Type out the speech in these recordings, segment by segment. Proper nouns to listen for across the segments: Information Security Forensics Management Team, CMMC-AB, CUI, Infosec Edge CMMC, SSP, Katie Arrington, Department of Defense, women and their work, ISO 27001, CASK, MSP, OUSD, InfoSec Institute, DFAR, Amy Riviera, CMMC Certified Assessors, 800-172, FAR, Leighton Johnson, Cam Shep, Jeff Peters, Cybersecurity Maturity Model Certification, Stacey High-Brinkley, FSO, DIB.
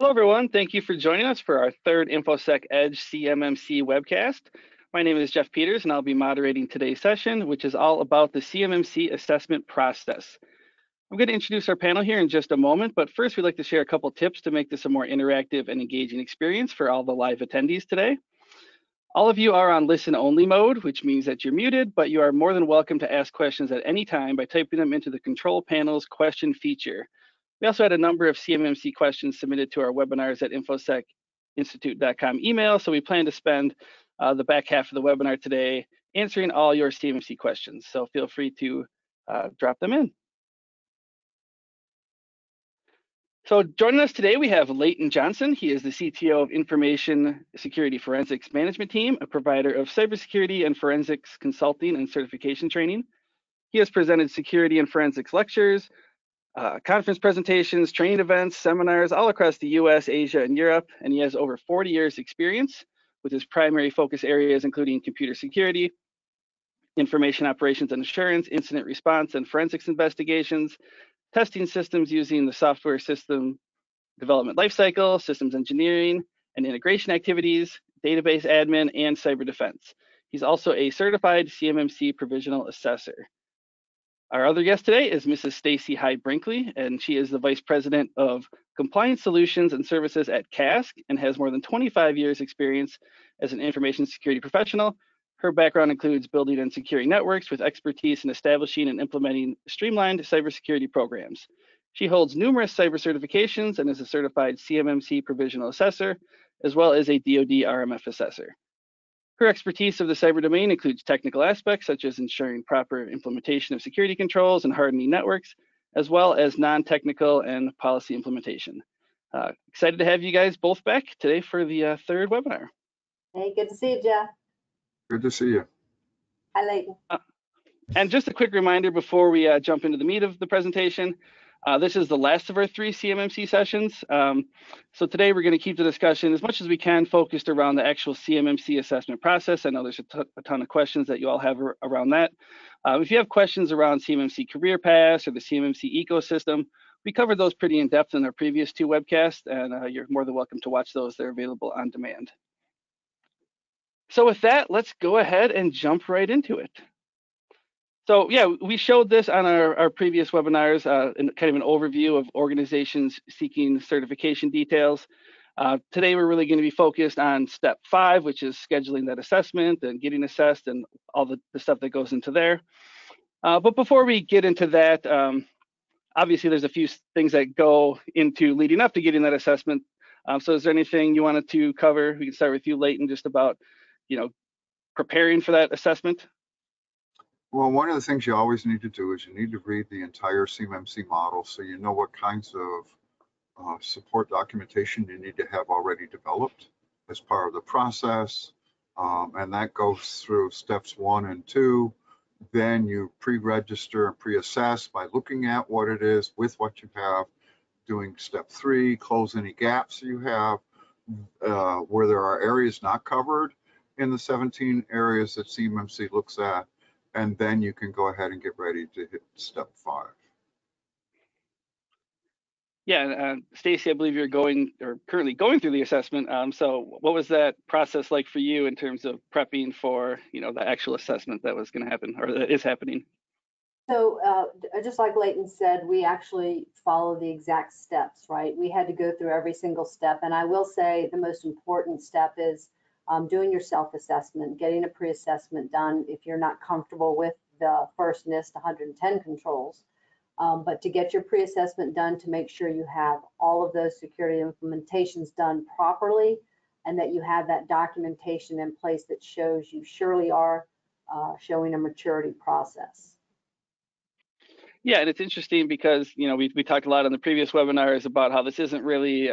Hello, everyone. Thank you for joining us for our third InfoSec Edge CMMC webcast. My name is Jeff Peters, and I'll be moderating today's session, which is all about the CMMC assessment process. I'm going to introduce our panel here in just a moment, but first, we'd like to share a couple tips to make this a more interactive and engaging experience for all the live attendees today. All of you are on listen-only mode, which means that you're muted, but you are more than welcome to ask questions at any time by typing them into the control panel's question feature. We also had a number of CMMC questions submitted to our webinars at infosecinstitute.com email, so we plan to spend the back half of the webinar today answering all your CMMC questions, so feel free to drop them in. So joining us today, we have Leighton Johnson. He is the CTO of Information Security Forensics Management Team, a provider of cybersecurity and forensics consulting and certification training. He has presented security and forensics lectures, conference presentations, training events, seminars all across the US, Asia, and Europe, and he has over 40 years experience with his primary focus areas including computer security, information operations and assurance, incident response and forensics investigations, testing systems using the software system development lifecycle, systems engineering and integration activities, database admin, and cyber defense. He's also a certified CMMC provisional assessor. Our other guest today is Mrs. Stacey High-Brinkley, and she is the Vice President of Compliance Solutions and Services at CASK and has more than 25 years experience as an information security professional. Her background includes building and securing networks with expertise in establishing and implementing streamlined cybersecurity programs. She holds numerous cyber certifications and is a certified CMMC provisional assessor, as well as a DoD RMF assessor. Her expertise of the cyber domain includes technical aspects such as ensuring proper implementation of security controls and hardening networks, as well as non-technical and policy implementation. Excited to have you guys both back today for the third webinar. Hey, good to see you, Jeff. Good to see you. Hi, Leighton. And just a quick reminder before we jump into the meat of the presentation. This is the last of our three CMMC sessions. So today we're going to keep the discussion as much as we can focused around the actual CMMC assessment process. I know there's a ton of questions that you all have around that. If you have questions around CMMC career paths or the CMMC ecosystem, we covered those pretty in depth in our previous two webcasts, and you're more than welcome to watch those. They're available on demand. So with that, let's go ahead and jump right into it. So yeah, we showed this on our previous webinars, kind of an overview of organizations seeking certification details. Today, we're really going to be focused on step 5, which is scheduling that assessment and getting assessed and all the stuff that goes into there. But before we get into that, obviously, there's a few things that go into leading up to getting that assessment. So is there anything you wanted to cover? We can start with you, Leighton, just about, you know, preparing for that assessment. Well, one of the things you always need to do is you need to read the entire CMMC model so you know what kinds of support documentation you need to have already developed as part of the process, and that goes through steps 1 and 2. Then you pre-register and pre-assess by looking at what it is with what you have, doing step 3, close any gaps you have where there are areas not covered in the 17 areas that CMMC looks at. And then you can go ahead and get ready to hit step 5. Yeah, Stacey, I believe you're currently going through the assessment. So what was that process like for you in terms of prepping for, you know, the actual assessment that was going to happen or that is happening? So just like Leighton said, we actually follow the exact steps, right? We had to go through every single step. And I will say the most important step is doing your self-assessment, getting a pre-assessment done if you're not comfortable with the first NIST 110 controls, but to get your pre-assessment done to make sure you have all of those security implementations done properly and that you have that documentation in place that shows you surely are showing a maturity process. Yeah, and it's interesting because, you know, we talked a lot on the previous webinars about how this isn't really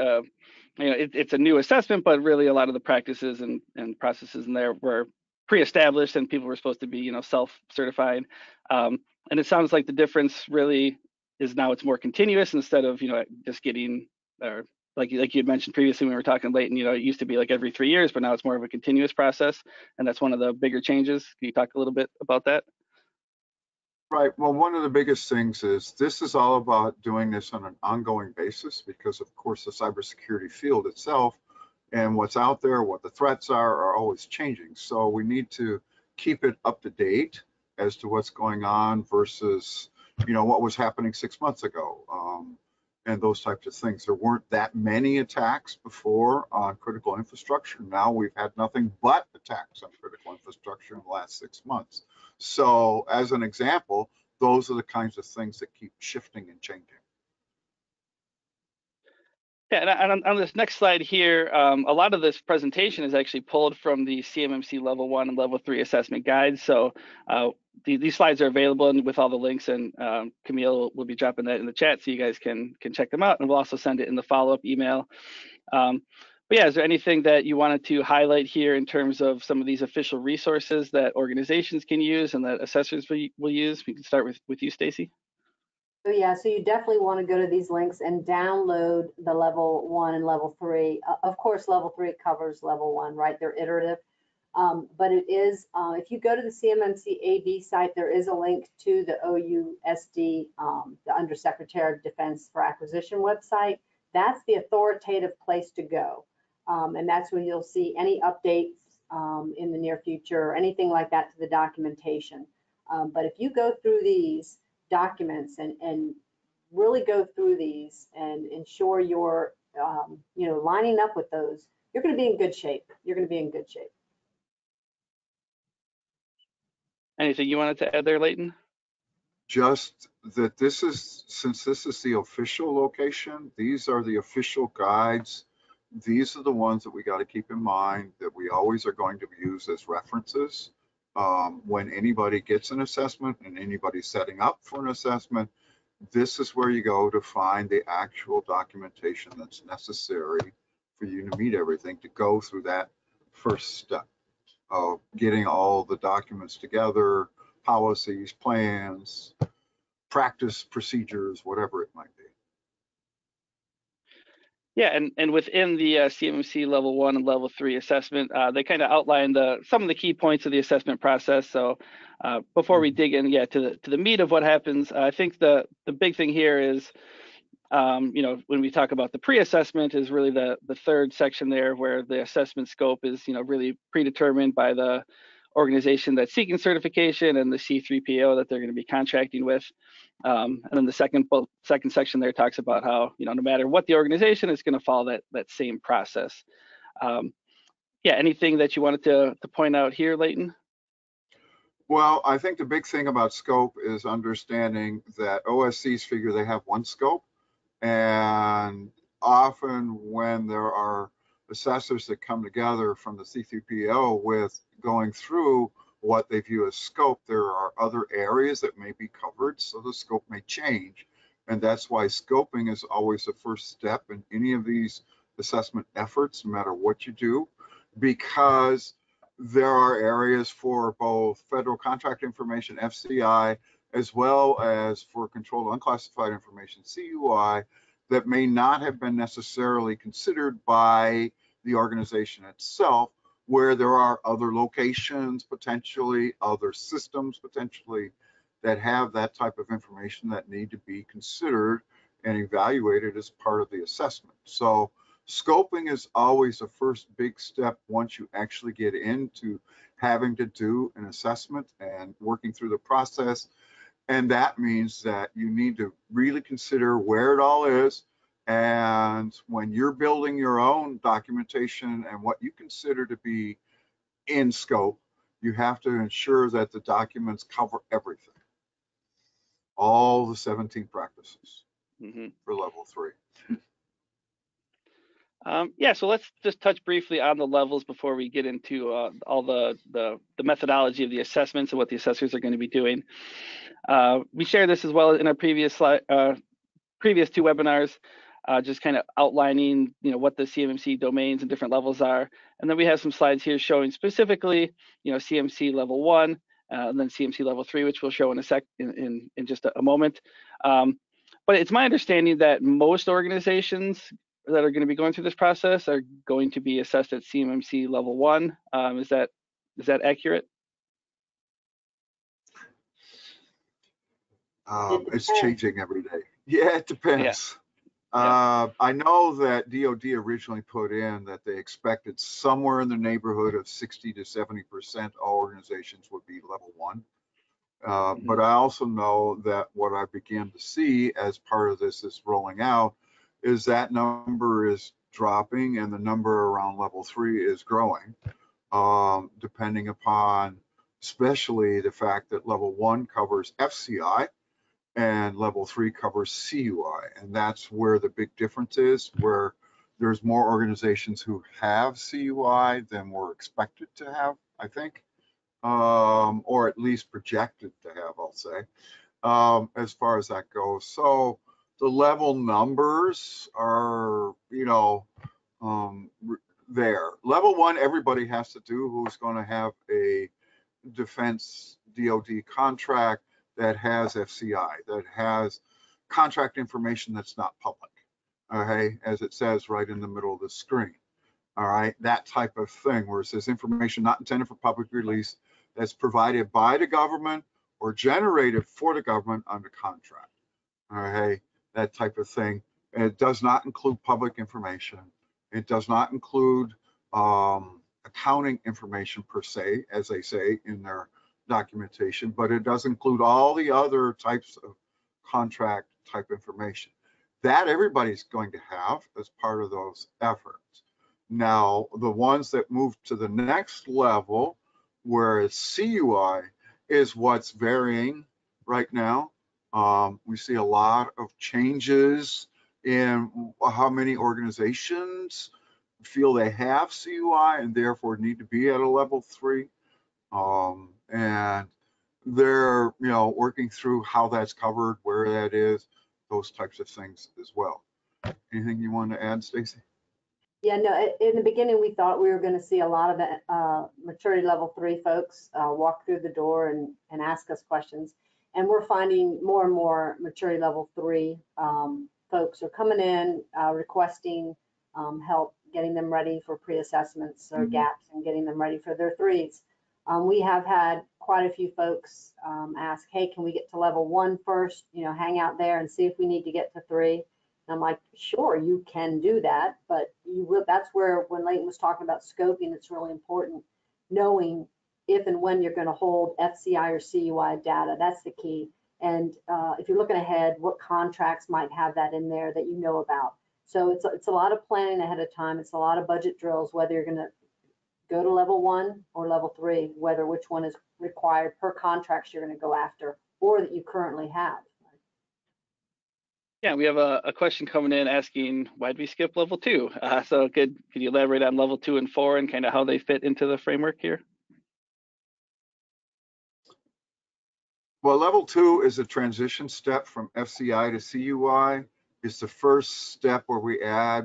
you know, it's a new assessment, but really a lot of the practices and processes in there were pre-established and people were supposed to be, you know, self-certified. And it sounds like the difference really is now it's more continuous instead of, you know, just getting, or like you had mentioned previously when we were talking, Leighton, you know, it used to be like every 3 years, but now it's more of a continuous process. And that's one of the bigger changes. Can you talk a little bit about that? Right. Well, one of the biggest things is this is all about doing this on an ongoing basis because, of course, the cybersecurity field itself and what's out there, what the threats are always changing. So we need to keep it up to date as to what's going on versus, you know, what was happening 6 months ago and those types of things. There weren't that many attacks before on critical infrastructure. Now we've had nothing but attacks on critical infrastructure in the last 6 months. So as an example, those are the kinds of things that keep shifting and changing. Yeah, and on this next slide here, a lot of this presentation is actually pulled from the CMMC Level 1 and Level 3 assessment guides. So these slides are available and with all the links, and Camille will be dropping that in the chat so you guys can check them out, and we'll also send it in the follow-up email. But yeah, is there anything that you wanted to highlight here in terms of some of these official resources that organizations can use and that assessors will use? We can start with you, Stacey. So yeah, so you definitely want to go to these links and download the Level 1 and Level 3. Of course, Level 3 covers Level 1, right? They're iterative. But it is, if you go to the CMMC-AB site, there is a link to the OUSD, the Undersecretary of Defense for Acquisition website. That's the authoritative place to go. And that's where you'll see any updates in the near future or anything like that to the documentation. But if you go through these documents and really go through these and ensure you're you know, lining up with those, you're going to be in good shape. You're going to be in good shape. Anything you wanted to add there, Leighton? Just that this is, since this is the official location, these are the official guides. These are the ones that we got to keep in mind that we always are going to use as references. When anybody gets an assessment and anybody setting up for an assessment, this is where you go to find the actual documentation that's necessary for you to meet everything, to go through that first step of getting all the documents together, policies, plans, practice procedures, whatever it might be. Yeah, and within the CMMC Level 1 and Level 3 assessment, they kind of outlined some of the key points of the assessment process. So before we dig in, yeah, to the meat of what happens, I think the big thing here is, you know, when we talk about the pre-assessment is really the third section there where the assessment scope is, you know, really predetermined by the organization that's seeking certification and the C3PAO that they're going to be contracting with. And then the second section there talks about how, you know, no matter what the organization, it's going to follow that same process. Yeah, anything that you wanted to point out here, Leighton? Well, I think the big thing about scope is understanding that OSCs figure they have one scope, and often when there are assessors that come together from the C3PAO with going through what they view as scope, there are other areas that may be covered, so the scope may change. And that's why scoping is always the first step in any of these assessment efforts, no matter what you do, because there are areas for both federal contract information, FCI, as well as for controlled unclassified information, CUI, that may not have been necessarily considered by the organization itself, where there are other locations, potentially other systems, potentially that have that type of information that need to be considered and evaluated as part of the assessment. So scoping is always the first big step once you actually get into having to do an assessment and working through the process. And that means that you need to really consider where it all is. And when you're building your own documentation and what you consider to be in scope, you have to ensure that the documents cover everything, all the 17 practices for Level 3. Yeah, so let's just touch briefly on the levels before we get into all the methodology of the assessments and what the assessors are going to be doing. We shared this as well in our previous slide, previous two webinars. Just kind of outlining, you know, what the CMMC domains and different levels are. And then we have some slides here showing specifically, you know, CMMC Level 1, and then CMMC Level 3, which we'll show in a in just a moment. But it's my understanding that most organizations that are going to be going through this process are going to be assessed at CMMC Level 1. Is that accurate? It's changing every day. Yeah, it depends. Yeah. I know that DoD originally put in that they expected somewhere in the neighborhood of 60 to 70% all organizations would be level one. But I also know that what I began to see as part of this is rolling out is that number is dropping and the number around level three is growing, depending upon especially the fact that level one covers FCI and level three covers CUI. And that's where the big difference is, where there's more organizations who have CUI than were expected to have, I think, or at least projected to have, I'll say, as far as that goes. So the level numbers are, you know, there. Level one, everybody has to do who's going to have a defense DoD contract that has FCI, that has contract information that's not public, okay, as it says right in the middle of the screen, all right, that type of thing, where it says information not intended for public release that's provided by the government or generated for the government under contract, all right, that type of thing. And it does not include public information. It does not include accounting information per se, as they say in their documentation, but it does include all the other types of contract type information that everybody's going to have as part of those efforts. Now, the ones that move to the next level, whereas CUI is what's varying right now. We see a lot of changes in how many organizations feel they have CUI and therefore need to be at a level three. And they're, you know, working through how that's covered, where that is, those types of things as well. Anything you want to add, Stacey? Yeah, no, in the beginning, we thought we were going to see a lot of the maturity level three folks walk through the door and ask us questions. And we're finding more and more maturity level three folks are coming in, requesting help, getting them ready for pre-assessments or gaps and getting them ready for their threes. We have had quite a few folks ask, hey, can we get to level one first, you know, hang out there and see if we need to get to three. And I'm like, sure, you can do that, but you will, that's where when Leighton was talking about scoping, it's really important, knowing if and when you're going to hold FCI or CUI data. That's the key. And if you're looking ahead, what contracts might have that in there that you know about. So it's a lot of planning ahead of time. It's a lot of budget drills, whether you're going to go to level one or level three, whether which one is required per contracts you're going to go after or that you currently have. Yeah, we have a question coming in asking, why did we skip level two? So could you elaborate on level 2 and 4 and kind of how they fit into the framework here? Well, level 2 is a transition step from FCI to CUI. It's the first step where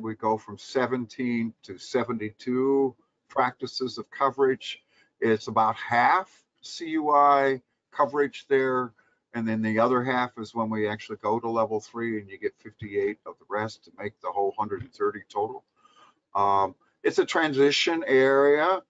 we go from 17 to 72 practices of coverage. It's about half CUI coverage there. And then the other half is when we actually go to level 3 and you get 58 of the rest to make the whole 130 total. It's a transition area.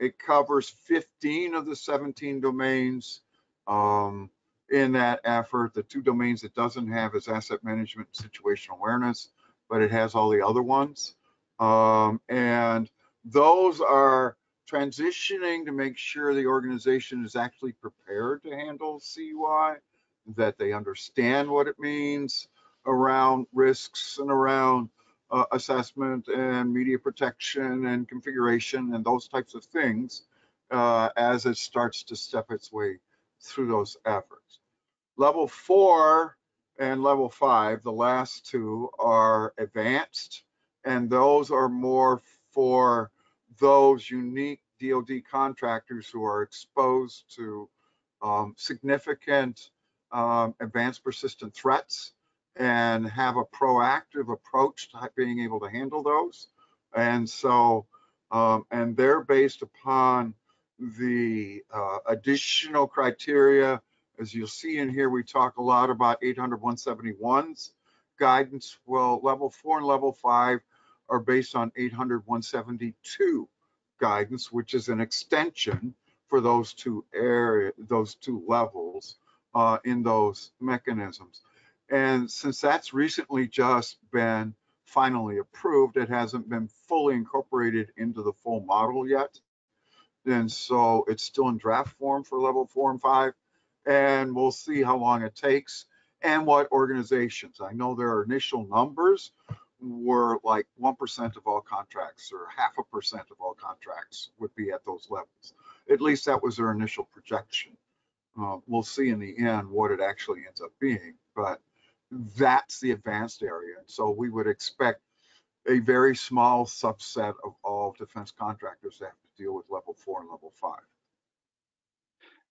It covers 15 of the 17 domains. In that effort, the 2 domains it doesn't have is asset management and situational awareness, but it has all the other ones. And those are transitioning to make sure the organization is actually prepared to handle CUI, that they understand what it means around risks and around assessment and media protection and configuration and those types of things as it starts to step its way through those efforts. Level 4 and level 5, the last 2, are advanced, and those are more for those unique DoD contractors who are exposed to significant advanced persistent threats and have a proactive approach to being able to handle those. And so, and they're based upon the additional criteria. As you'll see in here, we talk a lot about 800-171's guidance. Well, level 4 and level 5 are based on 800-172 guidance, which is an extension for those two levels in those mechanisms. And since that's recently just been finally approved, it hasn't been fully incorporated into the full model yet. And so it's still in draft form for level 4 and 5, and we'll see how long it takes and what organizations. I know their initial numbers were like 1% of all contracts, or 0.5% of all contracts would be at those levels. At least that was their initial projection. We'll see in the end what it actually ends up being, but that's the advanced area. And so we would expect a very small subset of all defense contractors that have to deal with level 4 and level 5.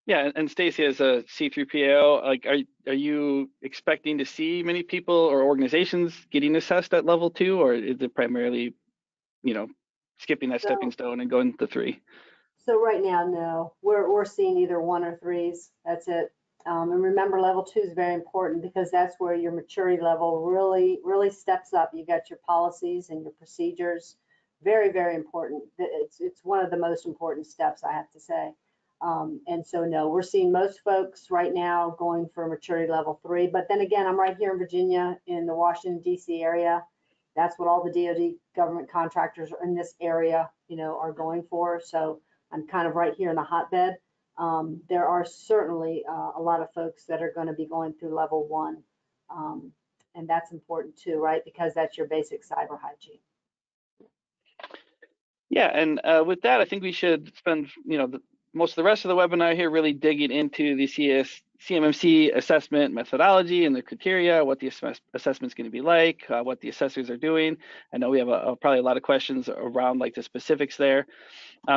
Yeah, and Stacey, as a C3PAO, like, are you expecting to see many people or organizations getting assessed at level 2, or is it primarily, you know, skipping that stepping stone and going to 3? So right now, no, we're seeing either 1 or 3s. That's it. And remember, level 2 is very important because that's where your maturity level really steps up. You got your policies and your procedures. Very, very important. It's one of the most important steps, I have to say. And so no, we're seeing most folks right now going for maturity level 3. But then again, I'm right here in Virginia in the Washington, D.C. area. That's what all the DoD government contractors in this area, you know, are going for. So I'm kind of right here in the hotbed. There are certainly a lot of folks that are going to be going through level 1. And that's important too, right? Because that's your basic cyber hygiene. Yeah, and with that, I think we should spend, you know, most of the rest of the webinar here really digging into the CMMC assessment methodology and the criteria, what the assessment's going to be like, what the assessors are doing. I know we have probably a lot of questions around like the specifics there.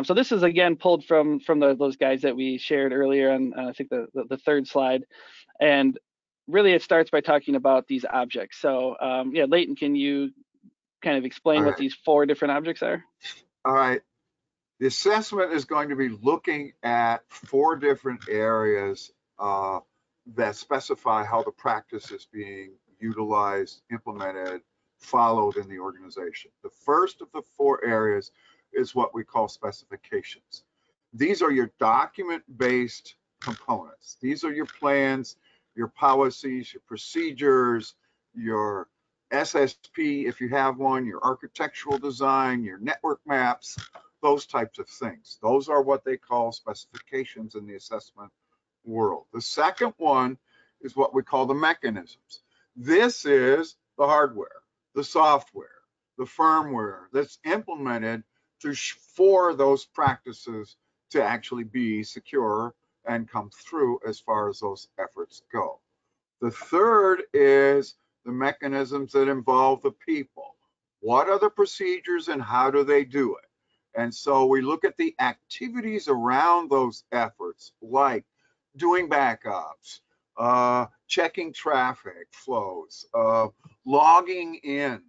So this is again pulled from those guides that we shared earlier on, I think the third slide. And really it starts by talking about these objects. So yeah, Leighton, can you kind of explain what these 4 different objects are? All right. The assessment is going to be looking at 4 different areas that specify how the practice is being utilized, implemented, followed in the organization. The first of the 4 areas is what we call specifications. These are your document-based components. These are your plans, your policies, your procedures, your SSP, if you have one, your architectural design, your network maps, those types of things. Those are what they call specifications in the assessment world. The second one is what we call the mechanisms. This is the hardware, the software, the firmware that's implemented for those practices to actually be secure and come through as far as those efforts go. The third is the mechanisms that involve the people. What are the procedures and how do they do it? And so we look at the activities around those efforts, like doing backups, checking traffic flows, logging in,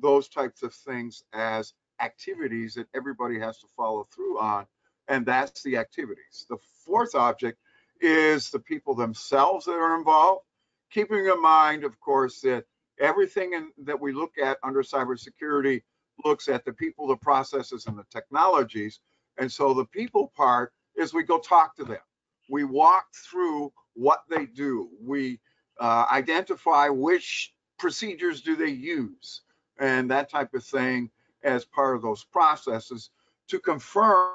those types of things as activities that everybody has to follow through on. And that's the activities. The fourth object is the people themselves that are involved, keeping in mind, of course, that everything that we look at under cybersecurity looks at the people, the processes, and the technologies. And so the people part is we go talk to them. We walk through what they do. We identify which procedures do they use and that type of thing as part of those processes to confirm,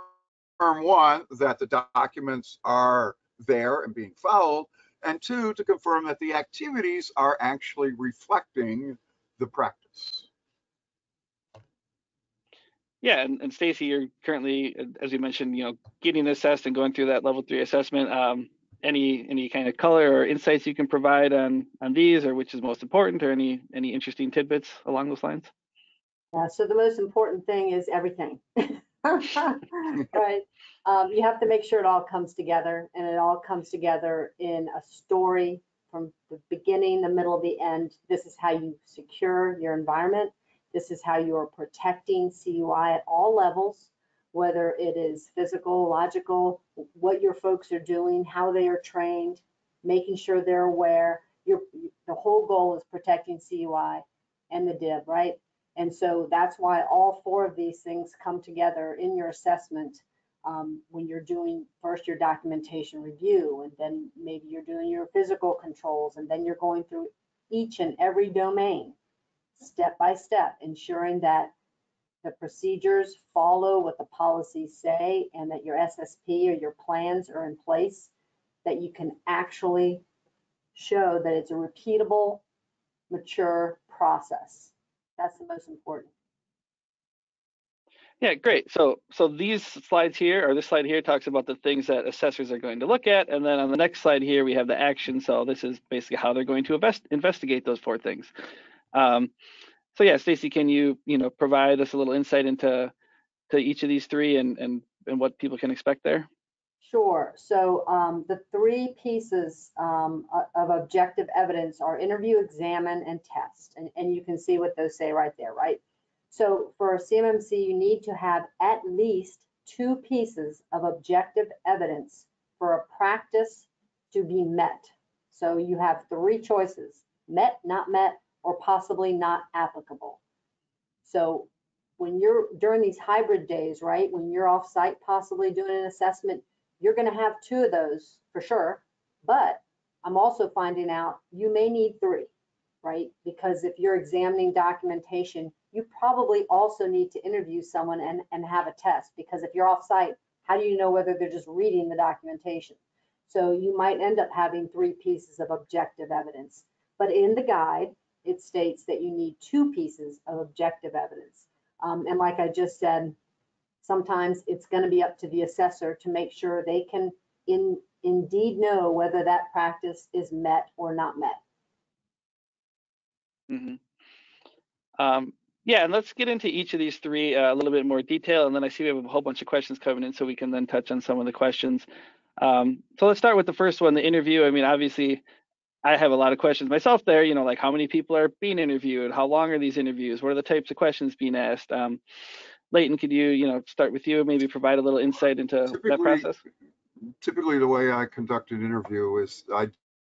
one, that the documents are there and being followed, and 2, to confirm that the activities are actually reflecting the practice. Yeah, and Stacey, you're currently, as you mentioned, you know, getting assessed and going through that level 3 assessment. Any kind of color or insights you can provide on these, or which is most important, or any interesting tidbits along those lines? Yeah, so the most important thing is everything. Right. You have to make sure it all comes together, and it all comes together in a story from the beginning, the middle, the end. This is how you secure your environment. This is how you are protecting CUI at all levels, whether it is physical, logical, what your folks are doing, how they are trained, making sure they're aware. The whole goal is protecting CUI and the DIB, right? And so that's why all 4 of these things come together in your assessment when you're doing first your documentation review, and then maybe you're doing your physical controls, and then you're going through each and every domain step by step, ensuring that the procedures follow what the policies say and that your SSP or your plans are in place, that you can actually show that it's a repeatable, mature process. That's the most important. Yeah, great. So these slides here, or this slide here, talks about the things that assessors are going to look at. And then on the next slide here, we have the action. So this is basically how they're going to investigate those four things. So yeah, Stacey, can you provide us a little insight into each of these three and what people can expect there? Sure. So the three pieces of objective evidence are interview, examine, and test. And you can see what those say right there, right? So for a CMMC, you need to have at least two pieces of objective evidence for a practice to be met. So you have three choices: met, not met, or possibly not applicable. So when you're during these hybrid days, right, when you're off site possibly doing an assessment, you're going to have two of those for sure, but I'm also finding out you may need three, right? Because if you're examining documentation, you probably also need to interview someone and have a test, because if you're off site, how do you know whether they're just reading the documentation? So you might end up having three pieces of objective evidence, but in the guide, it states that you need two pieces of objective evidence. And like I just said, sometimes it's going to be up to the assessor to make sure they can indeed know whether that practice is met or not met. Mm-hmm. Yeah, and let's get into each of these three a little bit more detail, and then I see we have a whole bunch of questions coming in, so we can then touch on some of the questions. So let's start with the first one, the interview. I mean, obviously, I have a lot of questions myself there, you know, like how many people are being interviewed? How long are these interviews? What are the types of questions being asked? Leighton, could you start with you and maybe provide a little insight into that process? Typically, the way I conduct an interview is I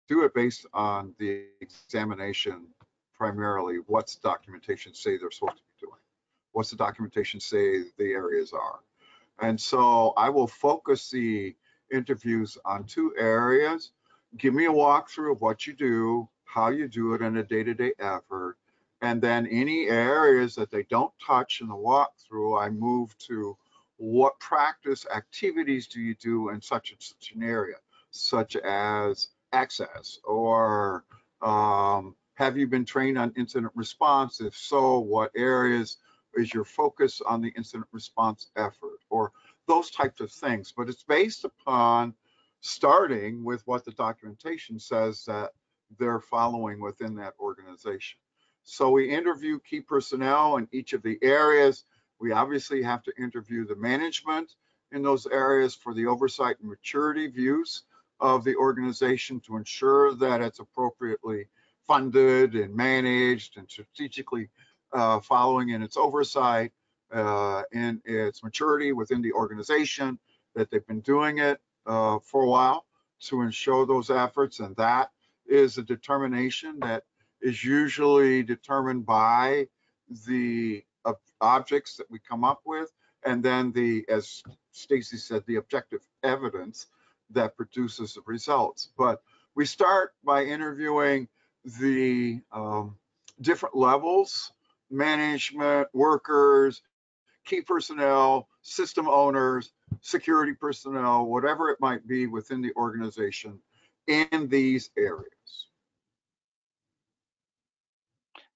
do it based on the examination, primarily. What's documentation say they're supposed to be doing? What's the documentation say the areas are? And so I will focus the interviews on two areas. Give me a walkthrough of what you do, how you do it in a day-to-day effort, and then any areas that they don't touch in the walkthrough, I move to what practice activities do you do in such and such an area, such as access, or have you been trained on incident response? If so, what areas is your focus on the incident response effort, or those types of things. But it's based upon starting with what the documentation says that they're following within that organization. So we interview key personnel in each of the areas. We obviously have to interview the management in those areas for the oversight and maturity views of the organization to ensure that it's appropriately funded and managed and strategically following in its oversight and its maturity within the organization, that they've been doing it for a while, to ensure those efforts. And that is a determination that is usually determined by the objects that we come up with, and then the, as Stacey said, the objective evidence that produces the results. But we start by interviewing the different levels: management, workers, key personnel, system owners, security personnel, whatever it might be within the organization in these areas.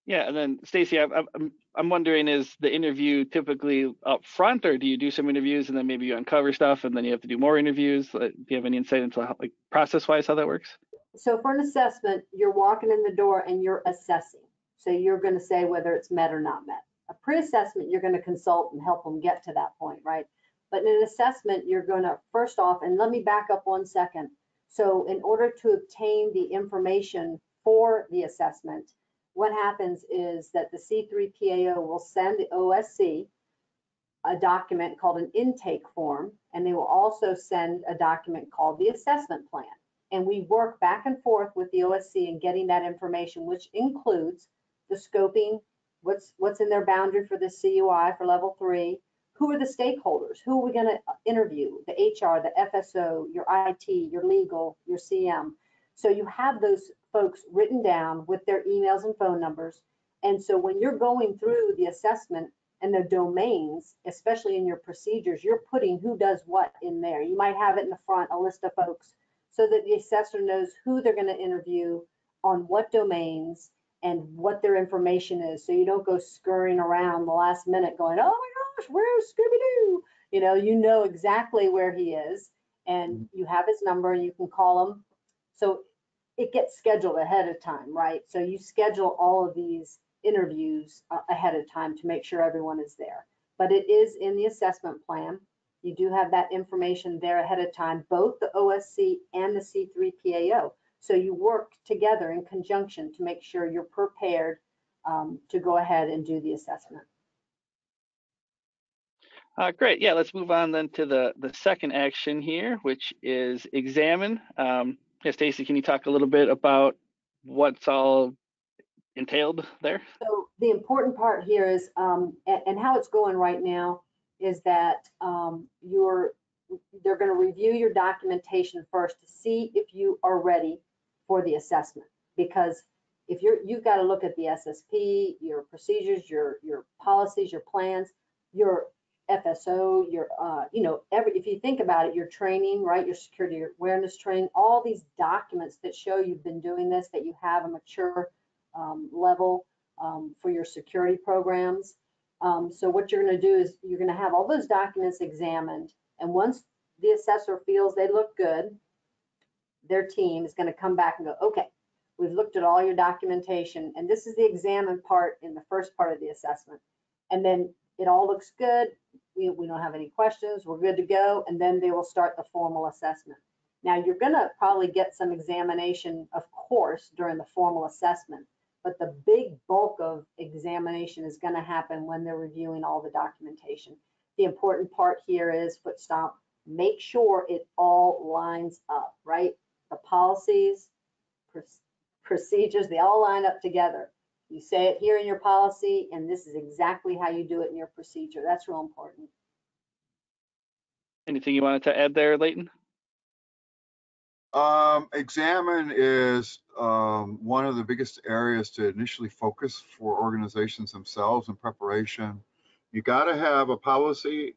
Yeah, and then Stacey, I'm wondering, is the interview typically up front, or do you do some interviews and then maybe you uncover stuff and then you have to do more interviews? Do you have any insight into how, like, process-wise, how that works? So for an assessment, you're walking in the door and you're assessing. So you're going to say whether it's met or not met. A pre-assessment, you're going to consult and help them get to that point, right? But in an assessment, you're going to first off, and let me back up 1 second. So in order to obtain the information for the assessment, what happens is that the C3PAO will send the OSC a document called an intake form, and they will also send a document called the assessment plan. And we work back and forth with the OSC in getting that information, which includes the scoping, what's in their boundary for the CUI for level 3, Who are the stakeholders? Who are we going to interview? The HR, the FSO, your IT, your legal, your CM. So you have those folks written down with their emails and phone numbers. And so when you're going through the assessment and the domains, especially in your procedures, you're putting who does what in there. You might have it in the front, a list of folks, so that the assessor knows who they're going to interview on what domains and what their information is. So you don't go scurrying around the last minute going, oh my gosh, where's Scooby-Doo? You know exactly where he is, and you have his number and you can call him. So it gets scheduled ahead of time, right? So you schedule all of these interviews ahead of time to make sure everyone is there. But it is in the assessment plan. You do have that information there ahead of time, both the OSC and the C3PAO. So you work together in conjunction to make sure you're prepared to go ahead and do the assessment. Great. Yeah, let's move on then to the second action here, which is examine. Yeah, Stacey, can you talk a little bit about what's all entailed there? So the important part here is, and how it's going right now, is that they're going to review your documentation first to see if you are ready for the assessment. Because if you've got to look at the SSP, your procedures, your policies, your plans, your FSO, your if you think about it, your training, right? Your security awareness training, all these documents that show you've been doing this, that you have a mature level for your security programs. So what you're going to do is you're going to have all those documents examined, and once the assessor feels they look good, their team is going to come back and go, okay, we've looked at all your documentation, and this is the examine part in the first part of the assessment, and then it all looks good. We don't have any questions. We're good to go. And then they will start the formal assessment. Now, you're going to probably get some examination, of course, during the formal assessment, but the big bulk of examination is going to happen when they're reviewing all the documentation. The important part here is foot stomp. Make sure it all lines up, right? The policies, procedures, they all line up together. You say it here in your policy, and this is exactly how you do it in your procedure. That's real important. Anything you wanted to add there, Leighton? Examine is one of the biggest areas to initially focus for organizations themselves in preparation. You got to have a policy,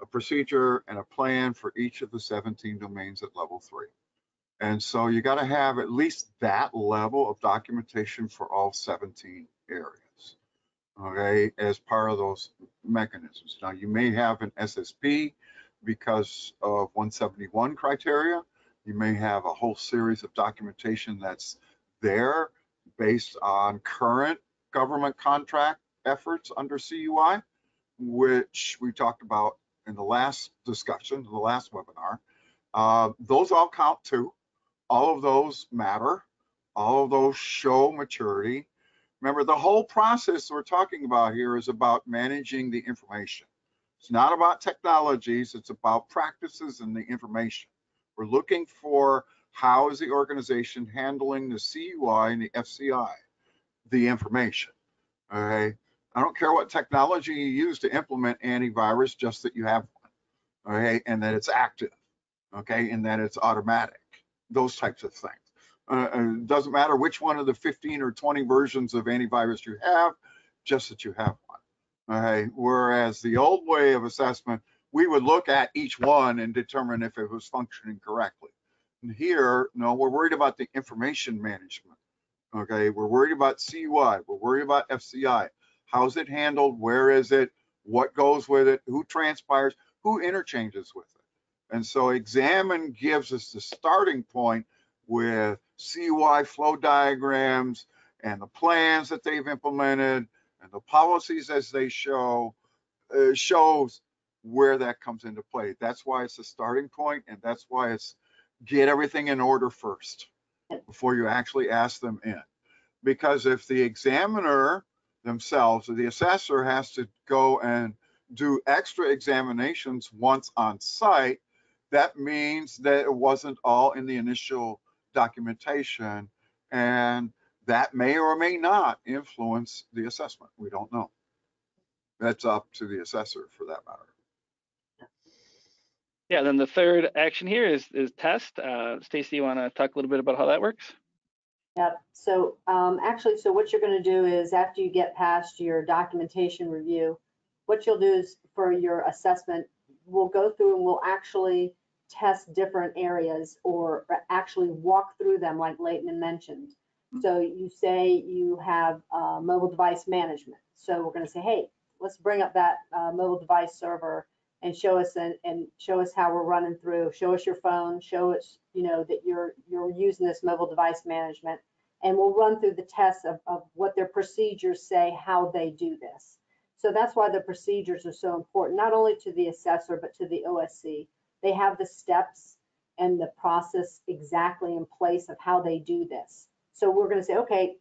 a procedure, and a plan for each of the 17 domains at level 3. And so you got to have at least that level of documentation for all 17 areas, okay, as part of those mechanisms. Now, you may have an SSP because of 171 criteria. You may have a whole series of documentation that's there based on current government contract efforts under CUI, which we talked about in the last discussion, the last webinar. Those all count too. All of those matter. All of those show maturity. Remember, the whole process we're talking about here is about managing the information. It's not about technologies, it's about practices and the information. We're looking for how is the organization handling the CUI and the FCI, the information. Okay? I don't care what technology you use to implement antivirus, just that you have one, okay, and that it's active, okay, and that it's automatic. Those types of things. It doesn't matter which one of the 15 or 20 versions of antivirus you have, just that you have one. Okay? Whereas the old way of assessment, we would look at each one and determine if it was functioning correctly. And here, no, we're worried about the information management. Okay, we're worried about CUI, we're worried about FCI. How's it handled? Where is it? What goes with it? Who transpires? Who interchanges with it? And so examine gives us the starting point with CUI flow diagrams and the plans that they've implemented and the policies as they show, shows where that comes into play. That's why it's the starting point, and that's why it's get everything in order first before you actually ask them in. Because if the examiner themselves or the assessor has to go and do extra examinations once on site, that means that it wasn't all in the initial documentation, and that may or may not influence the assessment. We don't know. That's up to the assessor for that matter. Yeah, then the third action here is test. Stacey, you want to talk a little bit about how that works? Yep. So actually, so what you're going to do is after you get past your documentation review, what you'll do is for your assessment, we'll go through and we'll actually test different areas or actually walk through them like Leighton mentioned. So you say you have mobile device management. So we're going to say, hey, let's bring up that mobile device server and show us and show us how we're running through. Show us your phone. Show us, you know, that you're using this mobile device management, and we'll run through the tests of what their procedures say, how they do this. So that's why the procedures are so important, not only to the assessor but to the OSC. They have the steps and the process exactly in place of how they do this. So we're going to say, okay,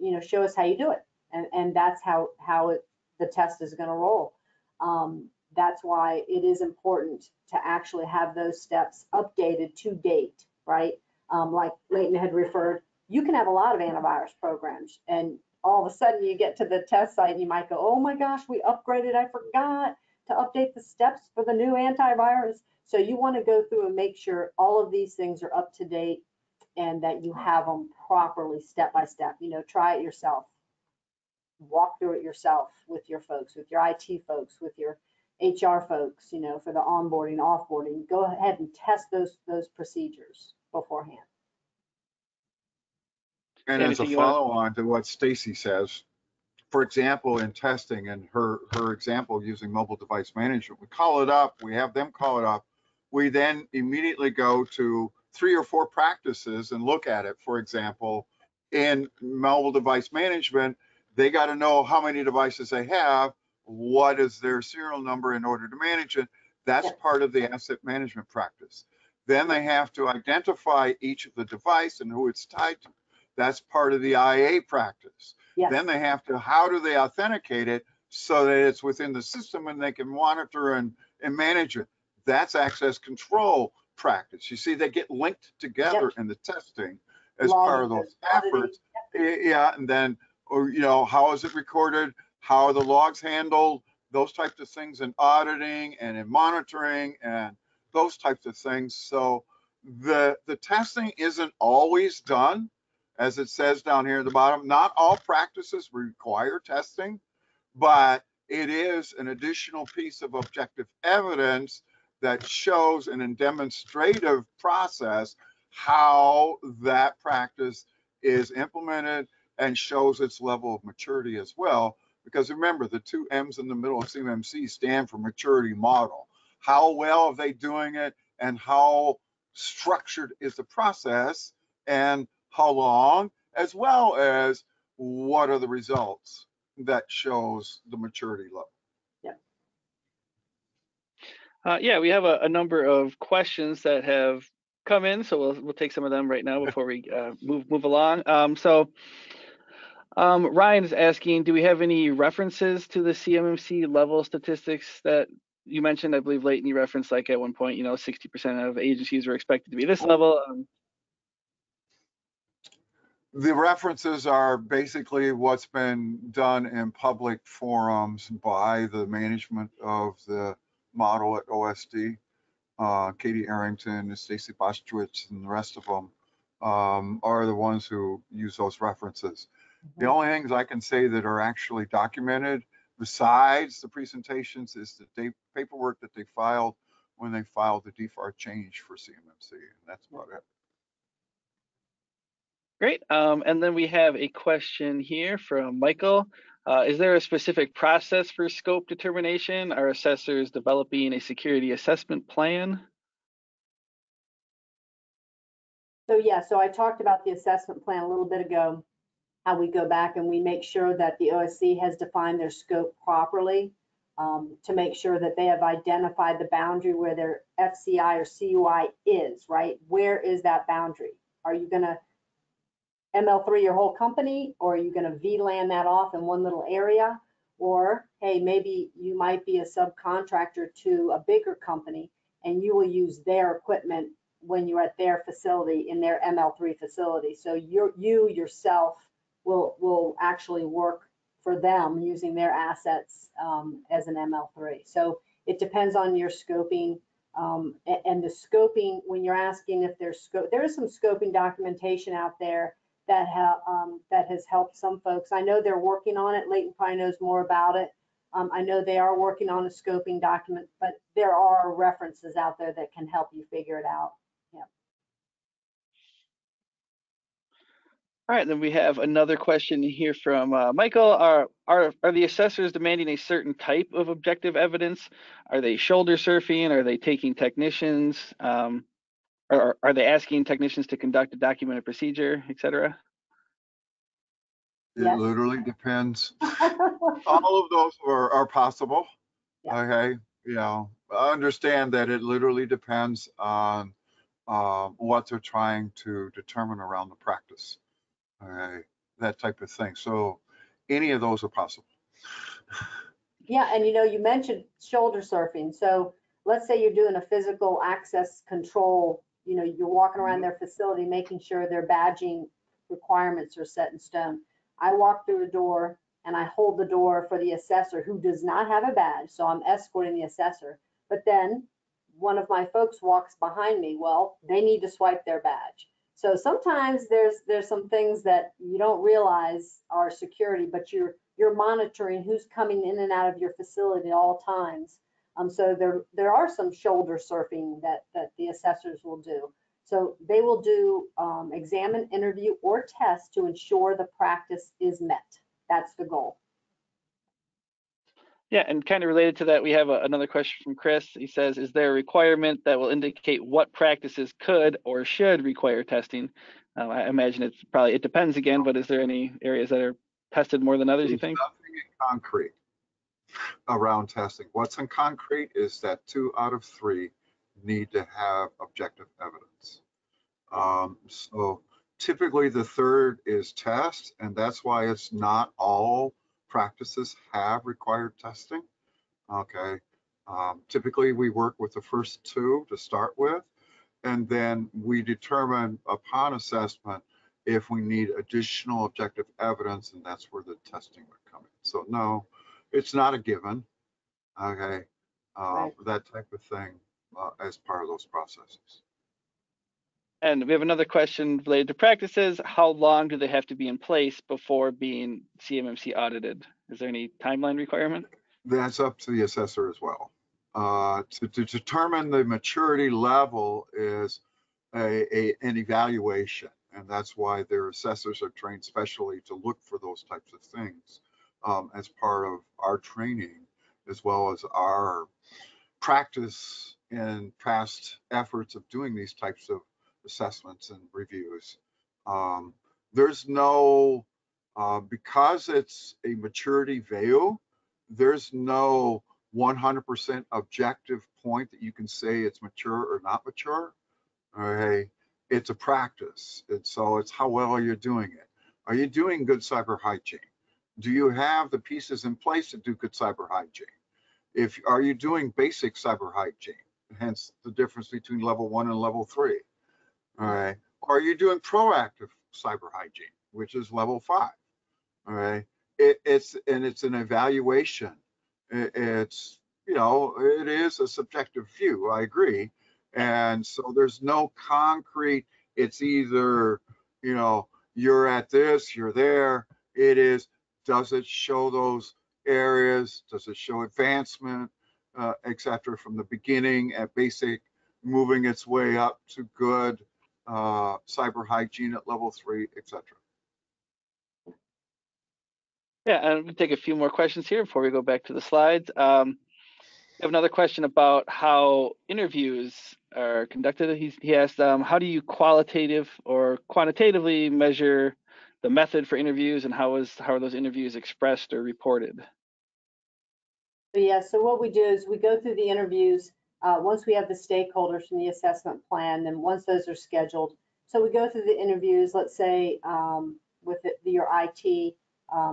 you know, show us how you do it, and that's how the test is going to roll. That's why it is important to actually have those steps updated to date, right? Like Leighton had referred, you can have a lot of antivirus programs, and all of a sudden you get to the test site and you might go, oh my gosh, we upgraded, I forgot to update the steps for the new antivirus. So you want to go through and make sure all of these things are up to date and that you have them properly step by step. You know, try it yourself. Walk through it yourself with your folks, with your IT folks, with your HR folks, you know, for the onboarding, offboarding. Go ahead and test those procedures beforehand. And as a follow-on to what Stacey says, for example, in testing and her example using mobile device management, we call it up, we have them call it up. We then immediately go to 3 or 4 practices and look at it. For example, in mobile device management, they got to know how many devices they have, what is their serial number in order to manage it. That's part of the asset management practice. Then they have to identify each of the device and who it's tied to. That's part of the IA practice. Yes. Then they have to, how do they authenticate it so that it's within the system and they can monitor and manage it? That's access control practice. You see, they get linked together in the testing as part of those efforts. Yeah, and then, or, you know, how is it recorded? How are the logs handled? Those types of things in auditing and in monitoring and those types of things. So the testing isn't always done, as it says down here at the bottom. Not all practices require testing, but it is an additional piece of objective evidence that shows in a demonstrative process how that practice is implemented and shows its level of maturity as well. Because remember, the 2 M's in the middle of CMMC stand for maturity model. How well are they doing it, and how structured is the process, and how long, as well as what are the results that shows the maturity level. Yeah, we have a number of questions that have come in, so we'll take some of them right now before we move along. So Ryan's asking, do we have any references to the CMMC level statistics that you mentioned? I believe, Leighton, you referenced like at one point, you know, 60% of agencies were expected to be this level. The references are basically what's been done in public forums by the management of the model at OSD. Katie Arrington, Stacey Boschwitz, and the rest of them are the ones who use those references. Mm-hmm. The only things I can say that are actually documented besides the presentations is the paperwork that they filed when they filed the DFAR change for CMMC, and that's about it. Great. And then we have a question here from Michael. Is there a specific process for scope determination? Are assessors developing a security assessment plan? So yeah, so I talked about the assessment plan a little bit ago, how we go back and we make sure that the OSC has defined their scope properly to make sure that they have identified the boundary where their FCI or CUI is, right? Where is that boundary? Are you going to ML3 your whole company, or are you going to VLAN that off in one little area? Or hey, maybe you might be a subcontractor to a bigger company and you will use their equipment when you're at their facility, in their ML3 facility. So you yourself will actually work for them using their assets as an ML3. So it depends on your scoping And the scoping, when you're asking if there's scope, there is some scoping documentation out there that that has helped some folks. I know they're working on it. Leighton probably knows more about it. I know they are working on a scoping document, but there are references out there that can help you figure it out. Yeah. All right, then we have another question here from Michael. Are the assessors demanding a certain type of objective evidence? Are they shoulder surfing? Are they taking technicians? Are they asking technicians to conduct a documented procedure, et cetera? It yes. literally depends. All of those are possible. Yeah. Okay, you know, understand that it literally depends on what they're trying to determine around the practice. Okay, that type of thing. So any of those are possible. Yeah, and you know, you mentioned shoulder surfing. So let's say you're doing a physical access control. You know, you're walking around their facility, making sure their badging requirements are set in stone. I walk through a door and I hold the door for the assessor who does not have a badge. So I'm escorting the assessor, but then one of my folks walks behind me. Well, they need to swipe their badge. So sometimes there's some things that you don't realize are security, but you're monitoring who's coming in and out of your facility at all times. So there are some shoulder surfing that the assessors will do. So they will do examine, interview, or test to ensure the practice is met. That's the goal. Yeah, and kind of related to that, we have another question from Chris. He says, is there a requirement that will indicate what practices could or should require testing? I imagine it's probably, it depends again, but is there any areas that are tested more than others, you think? Nothing in concrete around testing. What's in concrete is that 2 out of 3 need to have objective evidence. So typically the third is test, and that's why it's not all practices have required testing. Okay, typically we work with the first 2 to start with, and then we determine upon assessment if we need additional objective evidence, and that's where the testing would come in. So no, it's not a given. Okay, right. That type of thing. As part of those processes. And we have another question related to practices. How long do they have to be in place before being CMMC audited? Is there any timeline requirement? That's up to the assessor as well. To determine the maturity level is an evaluation, and that's why their assessors are trained specially to look for those types of things as part of our training, as well as our practice in past efforts of doing these types of assessments and reviews. There's no, because it's a maturity veil, there's no 100% objective point that you can say it's mature or not mature. Okay? It's a practice, and so it's how well are you doing it? Are you doing good cyber hygiene? Do you have the pieces in place to do good cyber hygiene? Are you doing basic cyber hygiene? Hence the difference between level 1 and level 3. All right. Are you doing proactive cyber hygiene, which is level 5? All right. It's an evaluation. It is a subjective view. I agree. And so there's no concrete. It's either you're at this, you're there. It is. Does it show those areas? Does it show advancement? Etc. From the beginning at basic, moving its way up to good cyber hygiene at level 3, etc. Yeah, and I'm going to take a few more questions here before we go back to the slides. I have another question about how interviews are conducted. He asked, how do you qualitative or quantitatively measure the method for interviews, and how are those interviews expressed or reported? Yeah, so what we do is we go through the interviews once we have the stakeholders from the assessment plan, then once those are scheduled. So we go through the interviews, let's say with your IT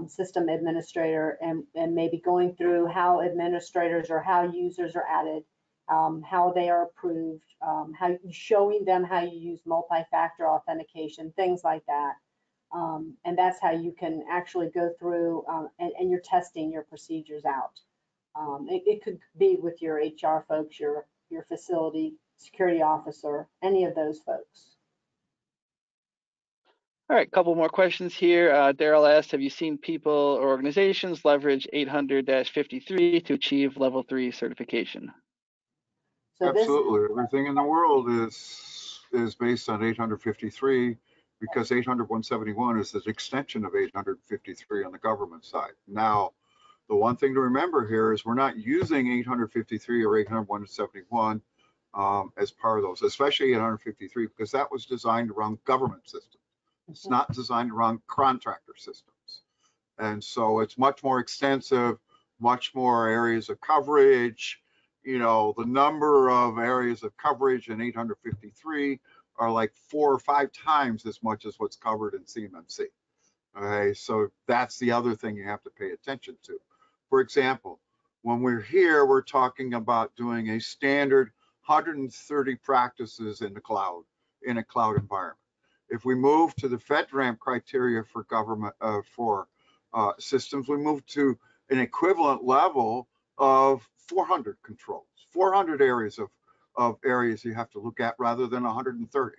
system administrator, and maybe going through how administrators or how users are added, how they are approved, how showing them how you use multi-factor authentication, things like that. And that's how you can actually go through and you're testing your procedures out. It could be with your HR folks, your your facility security officer, any of those folks. All right, a couple more questions here. Daryl asked, have you seen people or organizations leverage 800-53 to achieve level 3 certification? So absolutely, everything in the world is based on 800-53 because 800-171 is an extension of 800-53 on the government side. Now, the one thing to remember here is we're not using 800-53 or 800-171 as part of those, especially 800-53, because that was designed around government systems. It's not designed around contractor systems. And so it's much more extensive, much more areas of coverage. You know, the number of areas of coverage in 800-53 are like 4 or 5 times as much as what's covered in CMMC. Okay, so that's the other thing you have to pay attention to. For example, when we're here, we're talking about doing a standard 130 practices in the cloud, in a cloud environment. If we move to the FedRAMP criteria for government systems, we move to an equivalent level of 400 controls, 400 areas of areas you have to look at rather than 130.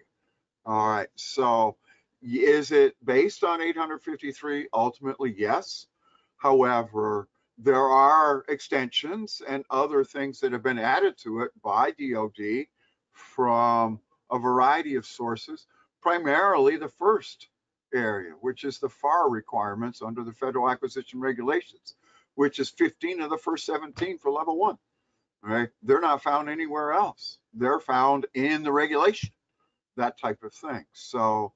All right, so is it based on 800-53? Ultimately, yes. However, there are extensions and other things that have been added to it by DoD from a variety of sources, primarily the first area, which is the FAR requirements under the Federal Acquisition Regulations, which is 15 of the first 17 for level 1. Right? They're not found anywhere else. They're found in the regulation, that type of thing. So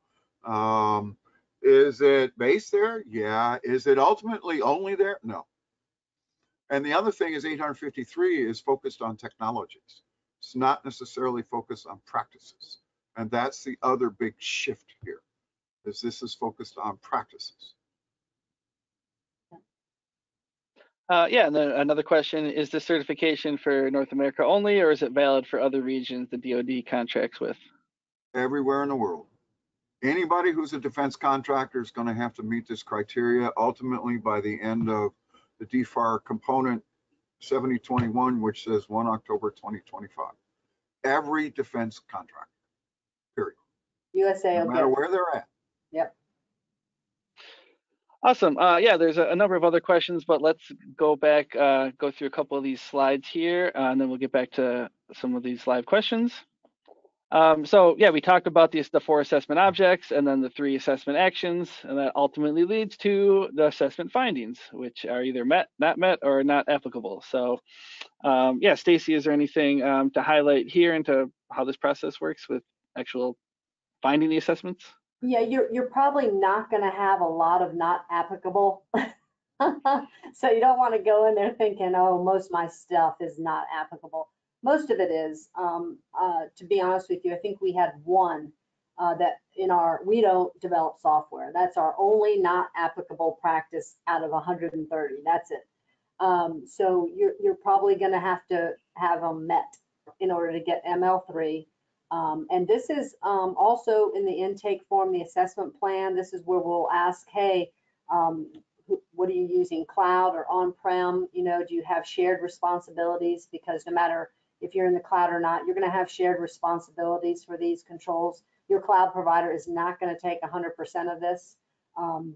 is it based there? Yeah. Is it ultimately only there? No. And the other thing is 800-53 is focused on technologies. It's not necessarily focused on practices. And that's the other big shift here, is this is focused on practices. Yeah, and then another question, is this certification for North America only, or is it valid for other regions the DoD contracts with? Everywhere in the world. Anybody who's a defense contractor is going to have to meet this criteria. Ultimately, by the end of the DFAR component 7021, which says 1 October 2025. Every defense contractor, period. USA, no matter where they're at. Yep. Awesome. Yeah, there's a number of other questions, but let's go back, go through a couple of these slides here, and then we'll get back to some of these live questions. So yeah, we talked about the 4 assessment objects and then the 3 assessment actions, and that ultimately leads to the assessment findings, which are either met, not met, or not applicable. So yeah, Stacey, is there anything to highlight here into how this process works with actual finding the assessments? Yeah, you're probably not going to have a lot of not applicable. So you don't want to go in there thinking, oh, most of my stuff is not applicable. Most of it is. To be honest with you, I think we had one that in our, we don't develop software. That's our only not applicable practice out of 130. That's it. So you're probably going to have them met in order to get ML3. And this is also in the intake form, the assessment plan. This is where we'll ask, hey, what are you using, cloud or on-prem? You know, do you have shared responsibilities? Because no matter if you're in the cloud or not, you're going to have shared responsibilities for these controls. Your cloud provider is not going to take 100% of this.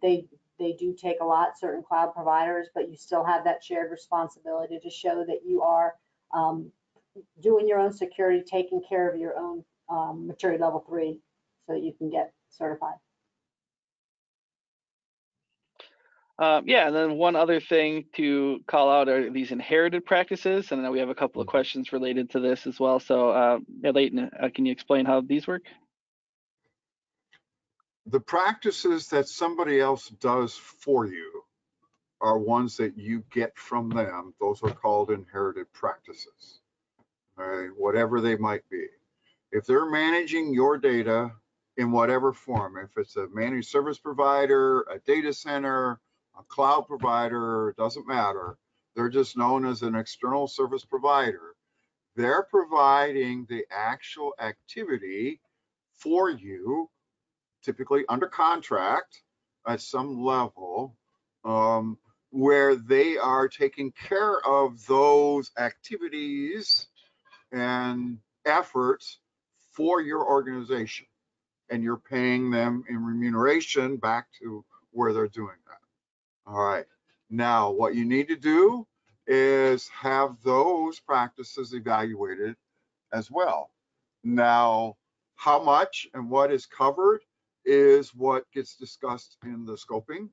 They do take a lot, certain cloud providers, but you still have that shared responsibility to show that you are doing your own security, taking care of your own maturity level 3 so that you can get certified. Yeah, and then one other thing to call out are these inherited practices, and then we have a couple of questions related to this as well. So yeah, Leighton, can you explain how these work? The practices that somebody else does for you are ones that you get from them. Those are called inherited practices. Whatever they might be. If they're managing your data in whatever form, if it's a managed service provider, a data center, a cloud provider, it doesn't matter. They're just known as an external service provider. They're providing the actual activity for you, typically under contract at some level, where they are taking care of those activities and efforts for your organization, and you're paying them in remuneration back to where they're doing that. All right, now what you need to do is have those practices evaluated as well. Now, how much and what is covered is what gets discussed in the scoping,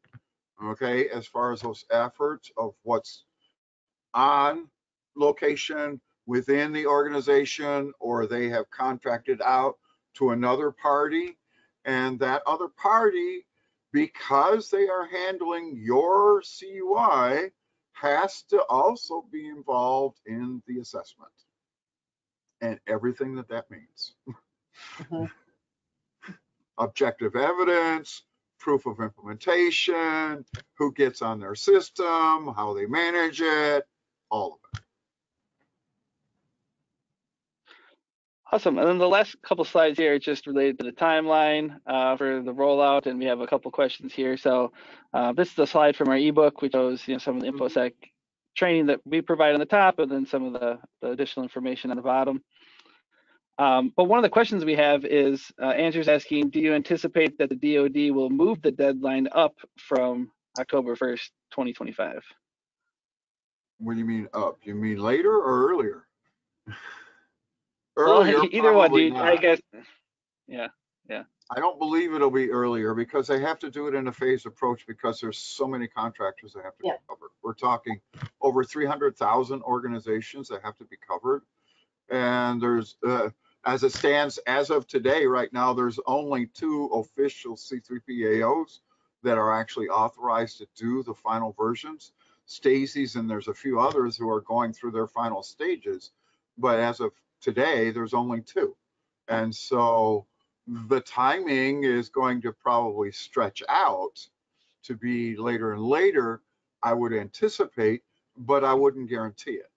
okay, as far as those efforts of what's on location within the organization, or they have contracted out to another party, and that other party, because they are handling your CUI, has to also be involved in the assessment and everything that that means. Mm-hmm. Objective evidence, proof of implementation, who gets on their system, how they manage it, all of it. Awesome. And then the last couple slides here are just related to the timeline for the rollout, and we have a couple questions here. So this is a slide from our ebook, which shows some of the InfoSec training that we provide on the top, and then some of the additional information on the bottom. But one of the questions we have is Andrew's asking, do you anticipate that the DoD will move the deadline up from October 1st, 2025? What do you mean up? You mean later or earlier? Earlier, well, either one, dude, I guess. Yeah. I don't believe it'll be earlier because they have to do it in a phased approach because there's so many contractors they have to cover. We're talking over 300,000 organizations that have to be covered, and there's as it stands as of today, right now, there's only 2 official C3PAOs that are actually authorized to do the final versions. Stacey's, and there's a few others who are going through their final stages, but as of today, there's only 2. And so the timing is going to probably stretch out to be later and later, I would anticipate, but I wouldn't guarantee it.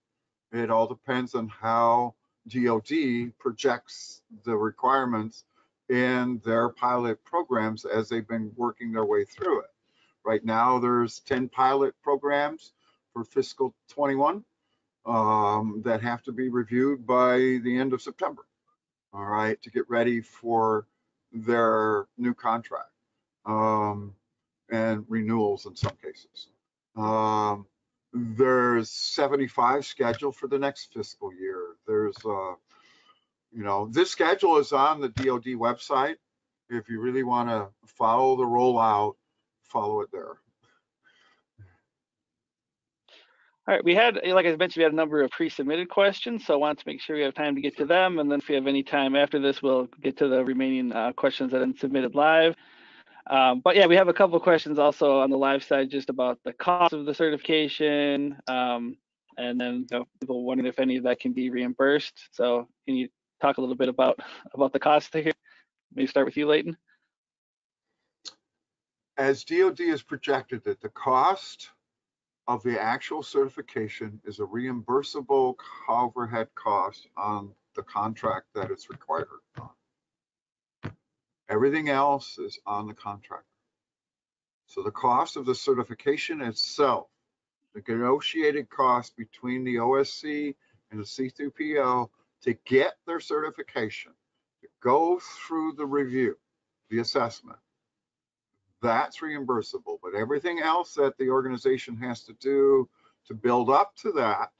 It all depends on how DoD projects the requirements in their pilot programs as they've been working their way through it. Right now, there's 10 pilot programs for fiscal 21. That have to be reviewed by the end of September, all right, to get ready for their new contract and renewals in some cases. There's 75 scheduled for the next fiscal year. There's, this schedule is on the DoD website. If you really want to follow the rollout, follow it there. All right, we had, like I mentioned, we had a number of pre-submitted questions, so I want to make sure we have time to get to them, and then if we have any time after this, we'll get to the remaining questions that have been submitted live. But yeah, we have a couple of questions also on the live side just about the cost of the certification, and then people wondering if any of that can be reimbursed. So can you talk a little bit about the cost here? Maybe start with you, Leighton. As DoD has projected that the cost of the actual certification is a reimbursable overhead cost on the contract that it's required on. Everything else is on the contract. So the cost of the certification itself, the negotiated cost between the OSC and the C3PO to get their certification, to go through the review, the assessment, that's reimbursable, but everything else that the organization has to do to build up to that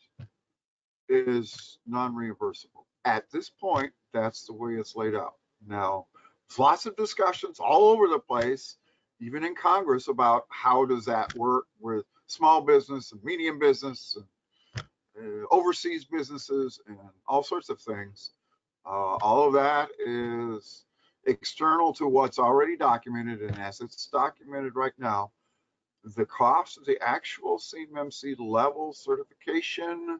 is non-reimbursable. At this point, that's the way it's laid out. Now, there's lots of discussions all over the place, even in Congress, about how does that work with small business and medium business and overseas businesses and all sorts of things. All of that is external to what's already documented, and as it's documented right now, the cost of the actual CMMC level certification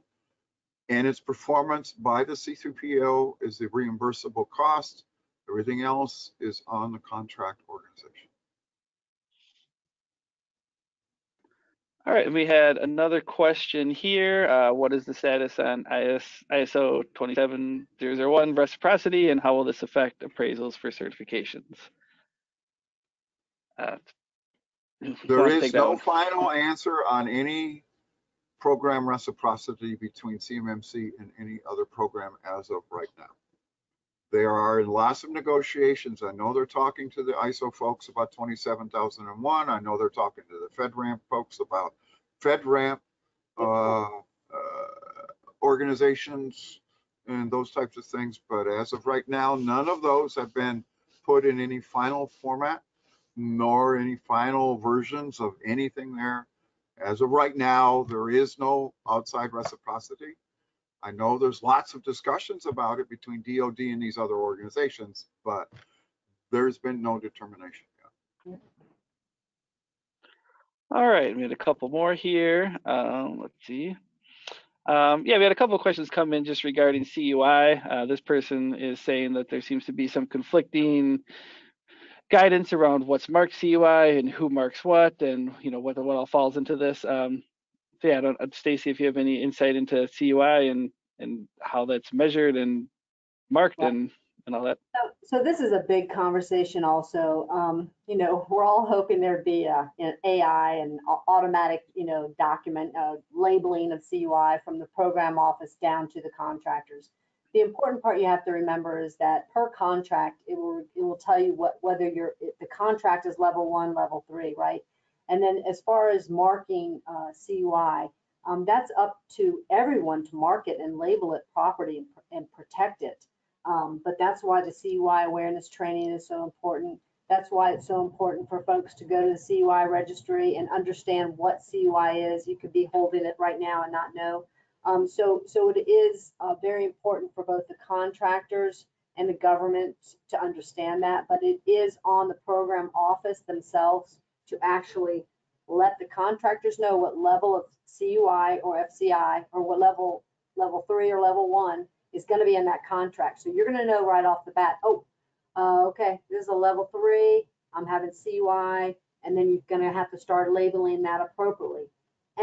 and its performance by the C3PO is the reimbursable cost. Everything else is on the contract organization. All right, and we had another question here. What is the status on ISO 27001 reciprocity, and how will this affect appraisals for certifications? There is no final answer on any program reciprocity between CMMC and any other program as of right now. There are lots of negotiations. I know they're talking to the ISO folks about 27001. I know they're talking to the FedRAMP folks about FedRAMP organizations and those types of things. But as of right now, none of those have been put in any final format, nor any final versions of anything there. As of right now, there is no outside reciprocity. I know there's lots of discussions about it between DoD and these other organizations, but there's been no determination yet. All right, we had a couple more here. Let's see. Yeah, we had a couple of questions come in just regarding CUI. This person is saying that there seems to be some conflicting guidance around what's marked CUI and who marks what, and you know what all falls into this. So yeah, Stacey, if you have any insight into CUI and how that's measured and marked and all that. So this is a big conversation also. You know, we're all hoping there'd be an AI and automatic, you know, document labeling of CUI from the program office down to the contractors. The important part you have to remember is that per contract, it will tell you whether the contract is level one, level three, right? And then as far as marking CUI, that's up to everyone to mark it and label it properly and protect it. But that's why the CUI awareness training is so important. That's why it's so important for folks to go to the CUI registry and understand what CUI is. You could be holding it right now and not know. So it is very important for both the contractors and the government to understand that, but it is on the program office themselves to actually let the contractors know what level of CUI or FCI or what level three or level one is going to be in that contract. So you're going to know right off the bat, oh, okay, this is a level three, I'm having CUI, and then you're going to have to start labeling that appropriately.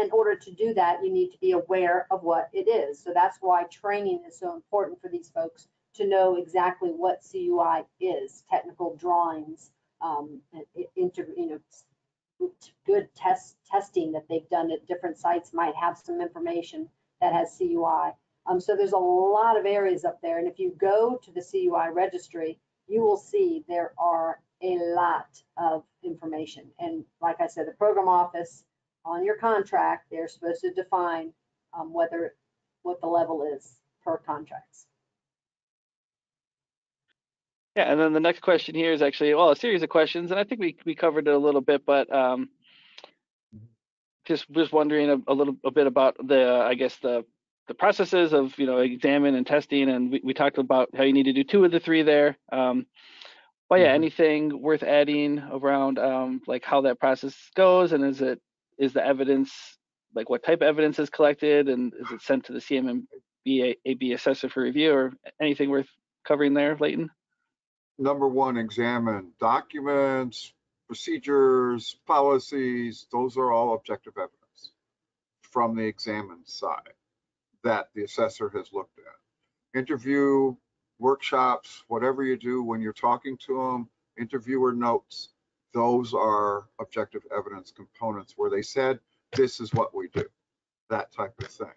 In order to do that, you need to be aware of what it is. So that's why training is so important for these folks to know exactly what CUI is, technical drawings, good testing that they've done at different sites might have some information that has CUI. So there's a lot of areas up there, and if you go to the CUI registry, you will see there are a lot of information. And like I said, the program office on your contract, they're supposed to define what the level is per contracts. Yeah, and then the next question here is actually, well, a series of questions, and I think we covered it a little bit, but just wondering a bit about the, I guess, the processes of, you know, examine and testing, and we talked about how you need to do two of the three there. Well, yeah, anything worth adding around like how that process goes, and is the evidence, like what type of evidence is collected, and is it sent to the CMMC-AB assessor for review, or anything worth covering there, Leighton? Number one, examine documents, procedures, policies. Those are all objective evidence from the examined side that the assessor has looked at. Interview, workshops, whatever you do when you're talking to them, interviewer notes, those are objective evidence components where they said, this is what we do, that type of thing.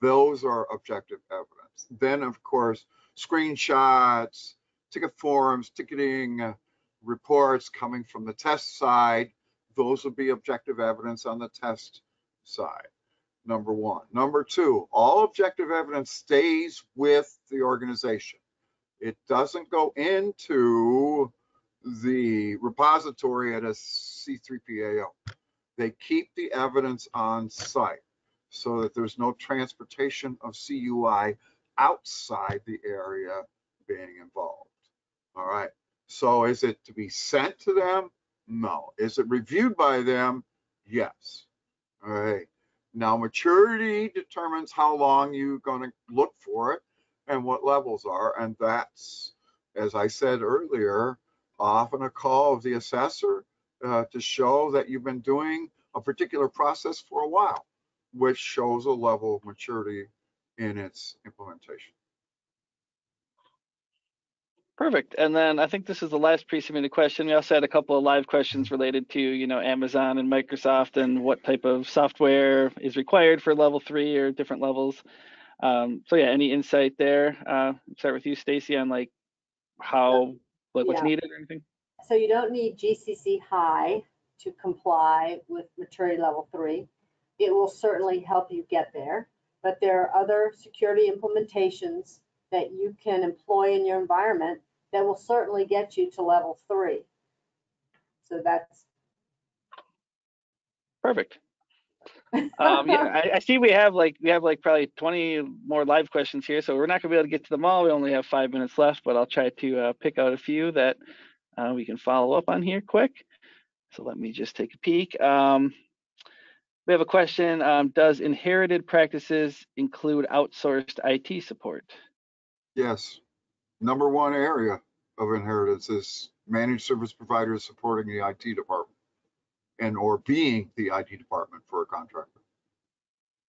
Those are objective evidence. Then, of course, screenshots, ticket forms, ticketing, reports coming from the test side, those would be objective evidence on the test side, number one. Number two, all objective evidence stays with the organization. It doesn't go into the repository at a C3PAO. They keep the evidence on site so that there's no transportation of CUI outside the area being involved. All right, so is it to be sent to them? No. Is it reviewed by them? Yes. All right, now maturity determines how long you're going to look for it and what levels are, and that's, as I said earlier, often a call of the assessor to show that you've been doing a particular process for a while, which shows a level of maturity in its implementation. Perfect. And then I think this is the last pre-submitted question. We also had a couple of live questions related to, you know, Amazon and Microsoft and what type of software is required for level 3 or different levels. So yeah, any insight there? Start with you, Stacey, on like how, like what's needed or anything? So you don't need GCC High to comply with maturity level 3. It will certainly help you get there, but there are other security implementations that you can employ in your environment that will certainly get you to level 3. So that's perfect. Yeah, I see we have like probably 20 more live questions here, so we're not gonna be able to get to them all. We only have 5 minutes left, but I'll try to pick out a few that we can follow up on here quick. So let me just take a peek. We have a question. Does inherited practices include outsourced IT support? Yes. Number one area of inheritance is managed service providers supporting the IT department and or being the IT department for a contractor.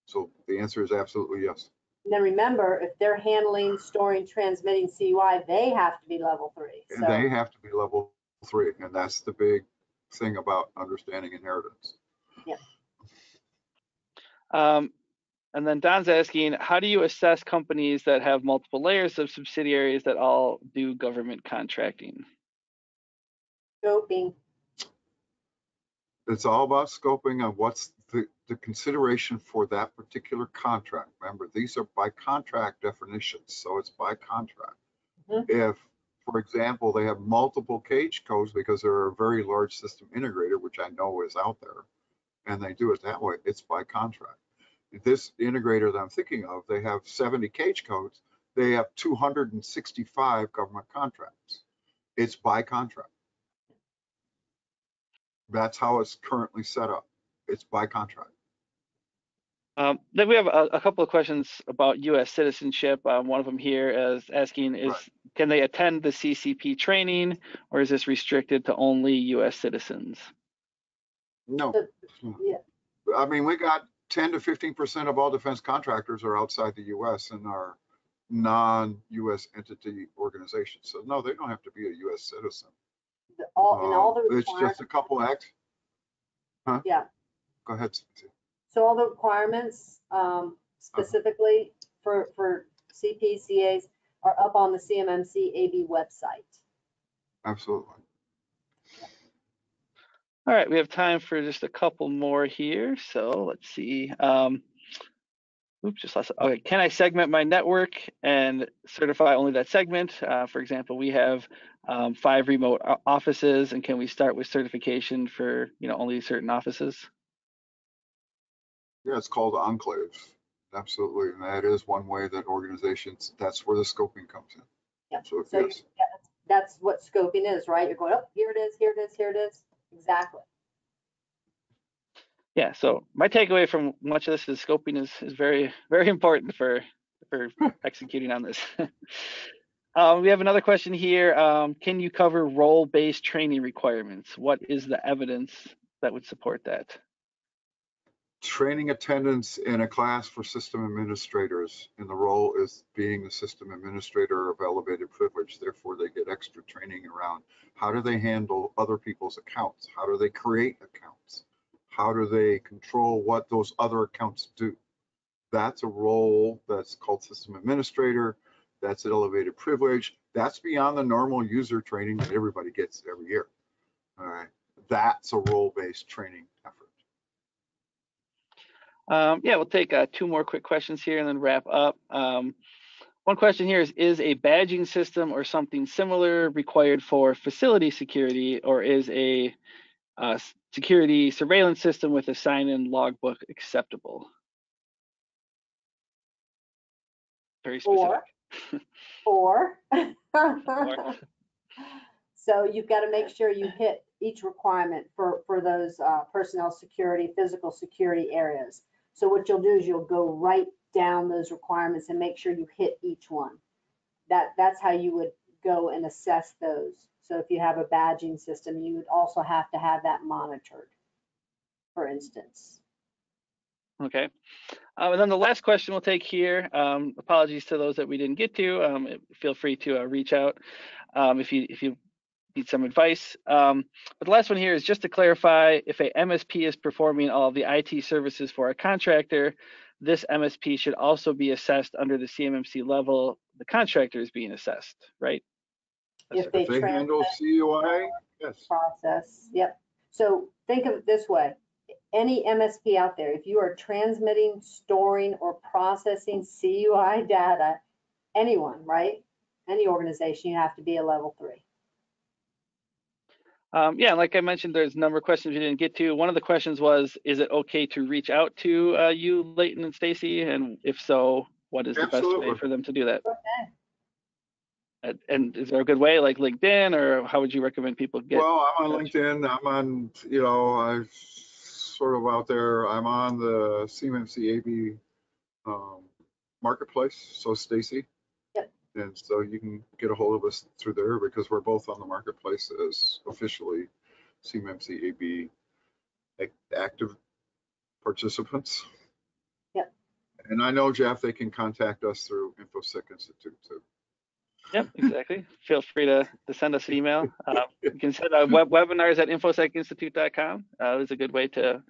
So the answer is absolutely yes. And then remember, if they're handling, storing, transmitting CUI, they have to be level 3. So. They have to be level 3. And that's the big thing about understanding inheritance. Yeah. And then Don's asking, how do you assess companies that have multiple layers of subsidiaries that all do government contracting? Scoping. It's all about scoping and what's the consideration for that particular contract. Remember, these are by contract definitions, so it's by contract. Mm-hmm. If, for example, they have multiple cage codes because they're a very large system integrator, which I know is out there, and they do it that way, it's by contract. This integrator that I'm thinking of, they have 70 cage codes. They have 265 government contracts. It's by contract. That's how it's currently set up. It's by contract. Then we have a couple of questions about U.S. citizenship. One of them here is asking, can they attend the CCP training, or is this restricted to only U.S. citizens? No. Yeah. I mean, we got 10 to 15% of all defense contractors are outside the U.S. and are non-U.S. entity organizations. So no, they don't have to be a U.S. citizen. It's just a couple acts. Huh? Yeah. Go ahead. So all the requirements specifically for CPCAs are up on the CMMC-AB website. Absolutely. All right, we have time for just a couple more here. So let's see. Okay, can I segment my network and certify only that segment? For example, we have 5 remote offices, and can we start with certification for only certain offices? Yeah, it's called enclaves. Absolutely, and that is one way that organizations. That's where the scoping comes in. Yeah. So that's what scoping is, right? You're going, oh, here it is, here it is, here it is. Exactly. Yeah. So my takeaway from much of this is scoping is very, very important for executing on this. We have another question here. Can you cover role-based training requirements? What is the evidence that would support that? Training attendance in a class for system administrators, and the role is being the system administrator of elevated privilege. Therefore, they get extra training around how do they handle other people's accounts? How do they create accounts? How do they control what those other accounts do? That's a role that's called system administrator. That's elevated privilege. That's beyond the normal user training that everybody gets every year. All right, that's a role-based training effort. Yeah, we'll take 2 more quick questions here and then wrap up. One question here is a badging system or something similar required for facility security, or is a security surveillance system with a sign-in logbook acceptable? Very specific. Or. So you've got to make sure you hit each requirement for those personnel security, physical security areas. So what you'll do is you'll go right down those requirements and make sure you hit each one. That's how you would go and assess those. So if you have a badging system, you would also have to have that monitored, for instance. Okay. And then the last question we'll take here, apologies to those that we didn't get to, feel free to reach out if you need some advice. But the last one here is just to clarify, if a MSP is performing all of the IT services for a contractor, this MSP should also be assessed under the CMMC level the contractor is being assessed, right? If they handle CUI, yes. Process, yep. So think of it this way. Any MSP out there, if you are transmitting, storing, or processing CUI data, anyone, right? Any organization, you have to be a level 3. Yeah, like I mentioned, there's a number of questions we didn't get to. One of the questions was, is it okay to reach out to you, Leighton and Stacey? And if so, what is Absolutely. The best way for them to do that? Okay. And is there a good way, like LinkedIn, or how would you recommend people get? Well, I'm on LinkedIn. I'm on, you know, I'm sort of out there. I'm on the CMMC-AB marketplace. So Stacey, yep. And so you can get a hold of us through there because we're both on the marketplace as officially CMMC-AB active participants. Yep. And I know, Jeff, they can contact us through InfoSec Institute too. Yep, exactly. Feel free to send us an email. You can send our webinars at infosecinstitute.com. It's a good way to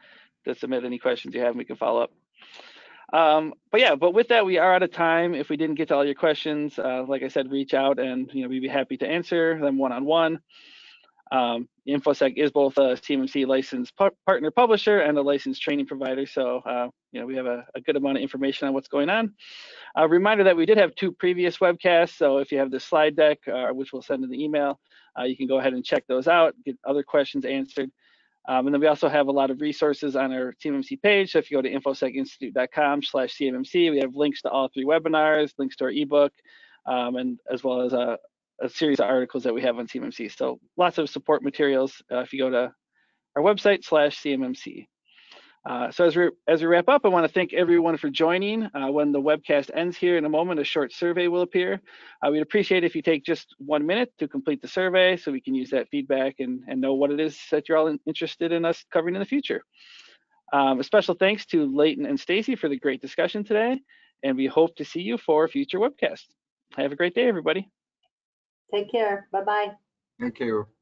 submit any questions you have, and we can follow up. But with that, we are out of time. If we didn't get to all your questions, like I said, reach out, and we'd be happy to answer them one-on-one. InfoSec is both a CMMC licensed partner publisher and a licensed training provider. So, we have a good amount of information on what's going on. A reminder that we did have 2 previous webcasts. So if you have the slide deck, which we'll send in the email, you can go ahead and check those out, get other questions answered. And then we also have a lot of resources on our CMMC page. So if you go to infosecinstitute.com/CMMC, we have links to all 3 webinars, links to our ebook, and as well as a series of articles that we have on CMMC. So lots of support materials if you go to our website /CMMC. So as we wrap up, I want to thank everyone for joining. When the webcast ends here in a moment, a short survey will appear. We'd appreciate if you take just 1 minute to complete the survey so we can use that feedback and know what it is that you're all interested in us covering in the future. A special thanks to Leighton and Stacey for the great discussion today, and we hope to see you for a future webcast. Have a great day, everybody. Take care. Bye-bye. Thank you.